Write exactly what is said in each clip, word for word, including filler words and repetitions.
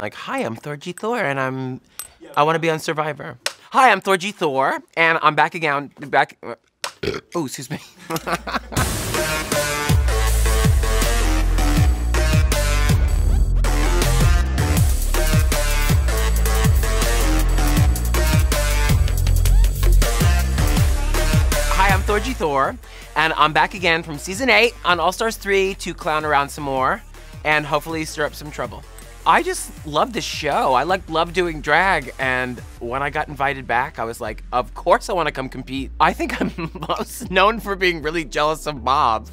Like, hi, I'm Thorgy Thor, and I'm, I want to be on Survivor. Hi, I'm Thorgy Thor, and I'm back again, back, oh, excuse me. Thorgy Thor, and I'm back again from season eight on All Stars three to clown around some more and hopefully stir up some trouble. I just love this show. I like love doing drag, and when I got invited back, I was like, of course I want to come compete. I think I'm most known for being really jealous of Bob.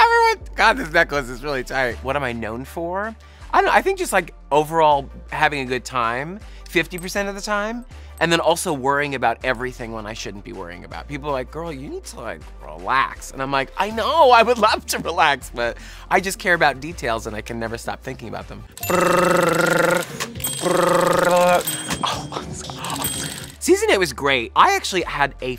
Everyone, God, this necklace is really tight. What am I known for? I don't know, I think just like overall having a good time fifty percent of the time, and then also worrying about everything when I shouldn't be worrying about. People are like, girl, you need to like relax. And I'm like, I know, I would love to relax, but I just care about details and I can never stop thinking about them. Season eight was great. I actually had a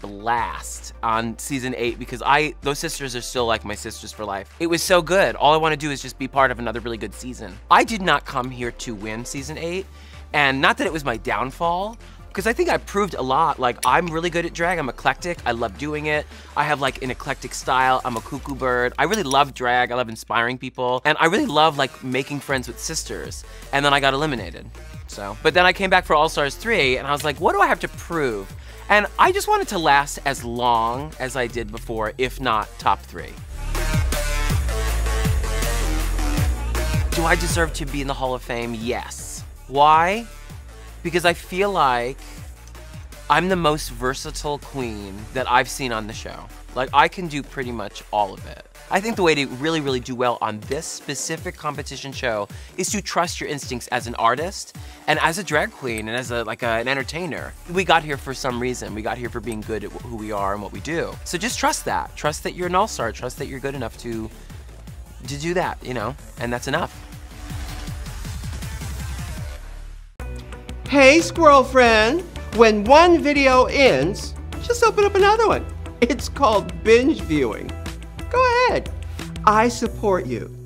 blast on season eight because I, those sisters are still like my sisters for life. It was so good. All I want to do is just be part of another really good season. I did not come here to win season eight, and not that it was my downfall, because I think I proved a lot. Like, I'm really good at drag, I'm eclectic, I love doing it. I have like an eclectic style, I'm a cuckoo bird. I really love drag, I love inspiring people, and I really love like making friends with sisters. And then I got eliminated, so. But then I came back for All Stars three, and I was like, what do I have to prove? And I just wanted to last as long as I did before, if not top three. Do I deserve to be in the Hall of Fame? Yes. Why? Because I feel like I'm the most versatile queen that I've seen on the show. Like, I can do pretty much all of it. I think the way to really, really do well on this specific competition show is to trust your instincts as an artist and as a drag queen and as a, like a, an entertainer. We got here for some reason. We got here for being good at who we are and what we do. So just trust that. Trust that you're an all-star. Trust that you're good enough to, to do that, you know? And that's enough. Hey, squirrel friend. When one video ends, just open up another one. It's called binge viewing. Go ahead. I support you.